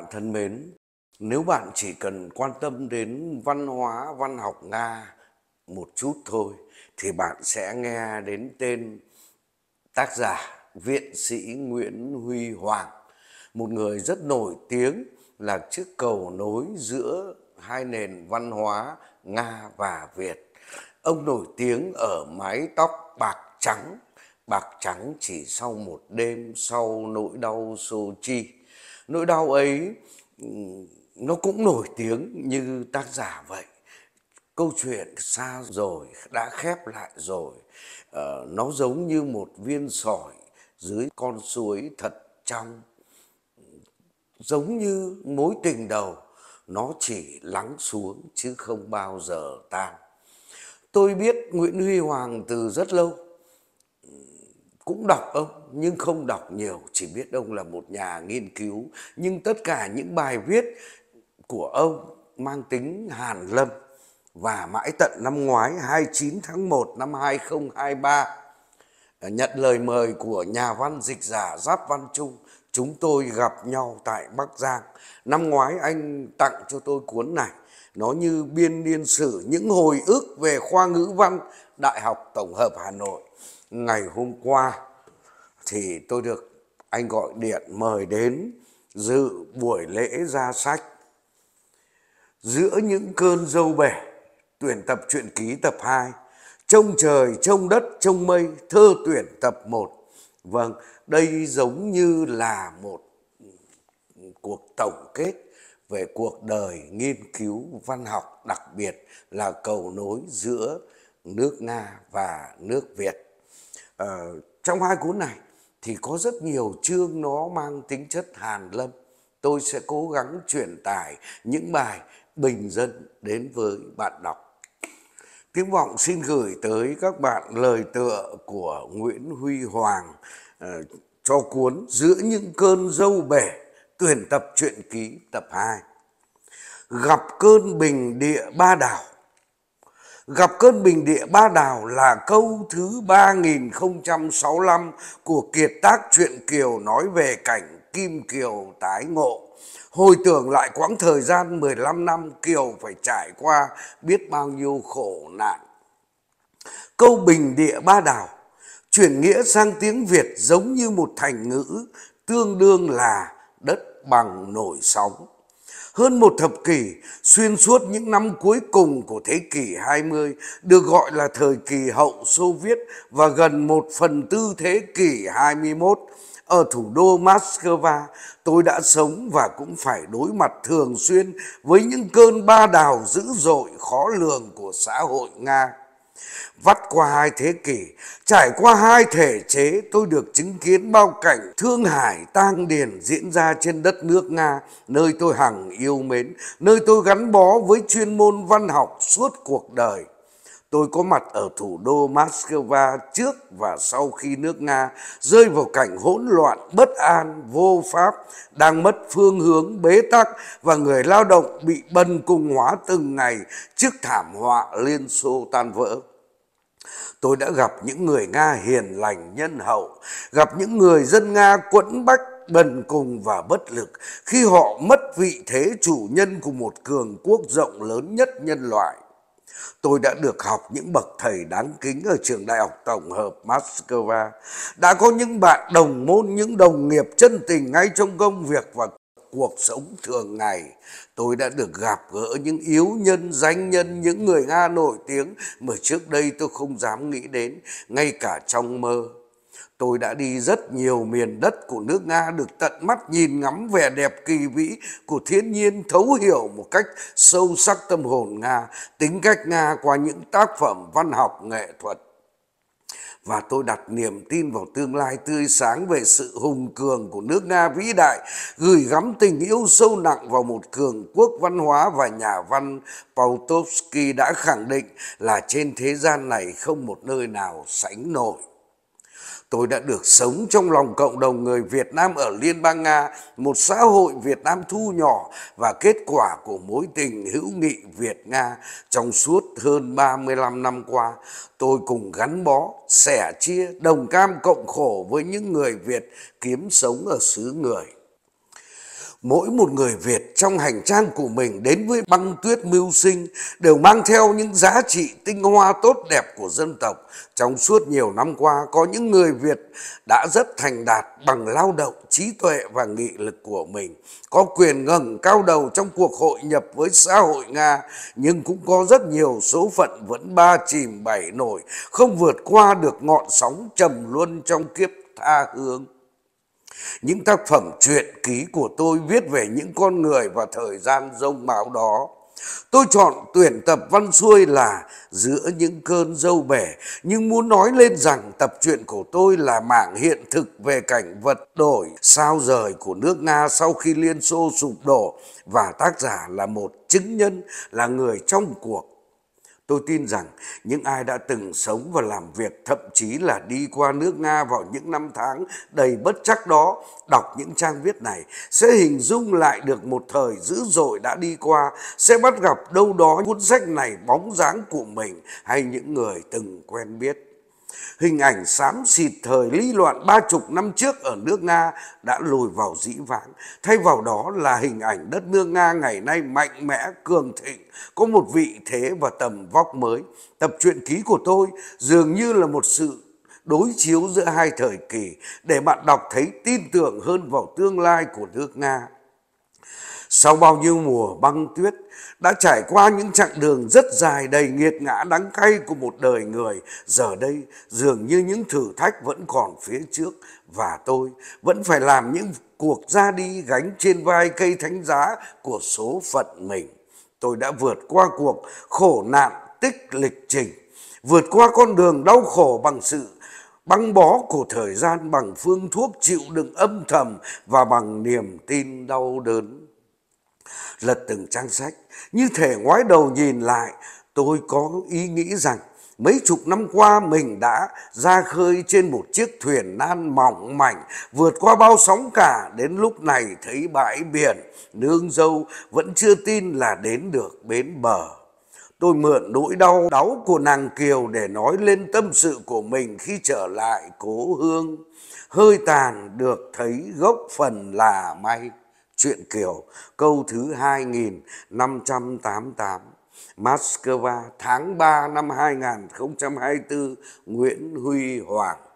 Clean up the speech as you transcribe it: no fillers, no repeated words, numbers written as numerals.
bạn thân mến, nếu bạn chỉ cần quan tâm đến văn hóa, văn học Nga một chút thôi thì bạn sẽ nghe đến tên tác giả viện sĩ Nguyễn Huy Hoàng, một người rất nổi tiếng là chiếc cầu nối giữa hai nền văn hóa Nga và Việt. Ông nổi tiếng ở mái tóc bạc trắng chỉ sau một đêm sau nỗi đau Sochi. Nỗi đau ấy nó cũng nổi tiếng như tác giả vậy. Câu chuyện xa rồi, đã khép lại rồi. Nó giống như một viên sỏi dưới con suối thật trong. Giống như mối tình đầu, nó chỉ lắng xuống chứ không bao giờ tan. Tôi biết Nguyễn Huy Hoàng từ rất lâu, cũng đọc ông nhưng không đọc nhiều, chỉ biết ông là một nhà nghiên cứu. Nhưng tất cả những bài viết của ông mang tính hàn lâm. Và mãi tận năm ngoái 29 tháng 1 năm 2023, nhận lời mời của nhà văn dịch giả Giáp Văn Trung, chúng tôi gặp nhau tại Bắc Giang. Năm ngoái anh tặng cho tôi cuốn này, nó như biên niên sử những hồi ức về khoa ngữ văn Đại học Tổng hợp Hà Nội. Ngày hôm qua thì tôi được anh gọi điện mời đến dự buổi lễ ra sách Giữa những cơn dâu bể, tuyển tập truyện ký tập 2, Trông trời, trông đất, trông mây, thơ tuyển tập 1. Vâng, đây giống như là một cuộc tổng kết về cuộc đời nghiên cứu văn học, đặc biệt là cầu nối giữa nước Nga và nước Việt. Trong hai cuốn này thì có rất nhiều chương nó mang tính chất hàn lâm. Tôi sẽ cố gắng truyền tải những bài bình dân đến với bạn đọc. Tiếng Vọng xin gửi tới các bạn lời tựa của Nguyễn Huy Hoàng cho cuốn Giữa những cơn dâu bể, tuyển tập truyện ký tập 2. Gặp cơn bình địa ba đảo. Gặp cơn bình địa ba đảo là câu thứ 3065 của kiệt tác truyện Kiều nói về cảnh Kim Kiều tái ngộ. Hồi tưởng lại quãng thời gian 15 năm Kiều phải trải qua biết bao nhiêu khổ nạn. Câu bình địa ba đảo chuyển nghĩa sang tiếng Việt giống như một thành ngữ tương đương là đất bằng nổi sóng. Hơn một thập kỷ, xuyên suốt những năm cuối cùng của thế kỷ 20, được gọi là thời kỳ hậu Xô Viết và gần 1/4 thế kỷ 21, ở thủ đô Moscow, tôi đã sống và cũng phải đối mặt thường xuyên với những cơn ba đảo dữ dội khó lường của xã hội Nga. Vắt qua 2 thế kỷ, trải qua 2 thể chế, tôi được chứng kiến bao cảnh thương hải tang điền diễn ra trên đất nước Nga, nơi tôi hằng yêu mến, nơi tôi gắn bó với chuyên môn văn học suốt cuộc đời. Tôi có mặt ở thủ đô Moscow trước và sau khi nước Nga rơi vào cảnh hỗn loạn, bất an, vô pháp, đang mất phương hướng, bế tắc và người lao động bị bần cùng hóa từng ngày trước thảm họa Liên Xô tan vỡ. Tôi đã gặp những người Nga hiền lành, nhân hậu, gặp những người dân Nga quẫn bách, bần cùng và bất lực khi họ mất vị thế chủ nhân của một cường quốc rộng lớn nhất nhân loại. Tôi đã được học những bậc thầy đáng kính ở trường Đại học Tổng hợp Moscow, đã có những bạn đồng môn, những đồng nghiệp chân tình ngay trong công việc và cuộc sống thường ngày. Tôi đã được gặp gỡ những yếu nhân, danh nhân, những người Nga nổi tiếng mà trước đây tôi không dám nghĩ đến, ngay cả trong mơ. Tôi đã đi rất nhiều miền đất của nước Nga, được tận mắt nhìn ngắm vẻ đẹp kỳ vĩ của thiên nhiên, thấu hiểu một cách sâu sắc tâm hồn Nga, tính cách Nga qua những tác phẩm văn học nghệ thuật. Và tôi đặt niềm tin vào tương lai tươi sáng về sự hùng cường của nước Nga vĩ đại, gửi gắm tình yêu sâu nặng vào một cường quốc văn hóa và nhà văn Pautovsky đã khẳng định là trên thế gian này không một nơi nào sánh nổi. Tôi đã được sống trong lòng cộng đồng người Việt Nam ở Liên bang Nga, một xã hội Việt Nam thu nhỏ và kết quả của mối tình hữu nghị Việt-Nga trong suốt hơn 35 năm qua. Tôi cùng gắn bó, sẻ chia, đồng cam cộng khổ với những người Việt kiếm sống ở xứ người. Mỗi một người Việt trong hành trang của mình đến với băng tuyết mưu sinh đều mang theo những giá trị tinh hoa tốt đẹp của dân tộc. Trong suốt nhiều năm qua, có những người Việt đã rất thành đạt bằng lao động, trí tuệ và nghị lực của mình, có quyền ngẩng cao đầu trong cuộc hội nhập với xã hội Nga, nhưng cũng có rất nhiều số phận vẫn ba chìm bảy nổi, không vượt qua được ngọn sóng trầm luân trong kiếp tha hướng. Những tác phẩm truyện ký của tôi viết về những con người và thời gian rông bão đó. Tôi chọn tuyển tập văn xuôi là Giữa Những Cơn Dâu Bể, nhưng muốn nói lên rằng tập truyện của tôi là mảng hiện thực về cảnh vật đổi sao rời của nước Nga sau khi Liên Xô sụp đổ, và tác giả là một chứng nhân, là người trong cuộc. Tôi tin rằng những ai đã từng sống và làm việc, thậm chí là đi qua nước Nga vào những năm tháng đầy bất trắc đó, đọc những trang viết này sẽ hình dung lại được một thời dữ dội đã đi qua, sẽ bắt gặp đâu đó cuốn sách này bóng dáng của mình hay những người từng quen biết. Hình ảnh xám xịt thời lý loạn 30 năm trước ở nước Nga đã lùi vào dĩ vãng. Thay vào đó là hình ảnh đất nước Nga ngày nay mạnh mẽ, cường thịnh, có một vị thế và tầm vóc mới. Tập truyện ký của tôi dường như là một sự đối chiếu giữa hai thời kỳ, để bạn đọc thấy tin tưởng hơn vào tương lai của nước Nga. Sau bao nhiêu mùa băng tuyết, đã trải qua những chặng đường rất dài đầy nghiệt ngã đắng cay của một đời người, giờ đây dường như những thử thách vẫn còn phía trước, và tôi vẫn phải làm những cuộc ra đi gánh trên vai cây thánh giá của số phận mình. Tôi đã vượt qua cuộc khổ nạn tích lịch trình, vượt qua con đường đau khổ bằng sự băng bó của thời gian, bằng phương thuốc chịu đựng âm thầm và bằng niềm tin đau đớn. Lật từng trang sách, như thể ngoái đầu nhìn lại, tôi có ý nghĩ rằng mấy chục năm qua mình đã ra khơi trên một chiếc thuyền nan mỏng mảnh, vượt qua bao sóng cả, đến lúc này thấy bãi biển nương dâu vẫn chưa tin là đến được bến bờ. Tôi mượn nỗi đau đáu của nàng Kiều để nói lên tâm sự của mình khi trở lại cố hương. Hơi tàn được thấy gốc phần là may. Chuyện Kiều, câu thứ 2588. Moscow, tháng 3 năm 2024. Nguyễn Huy Hoàng.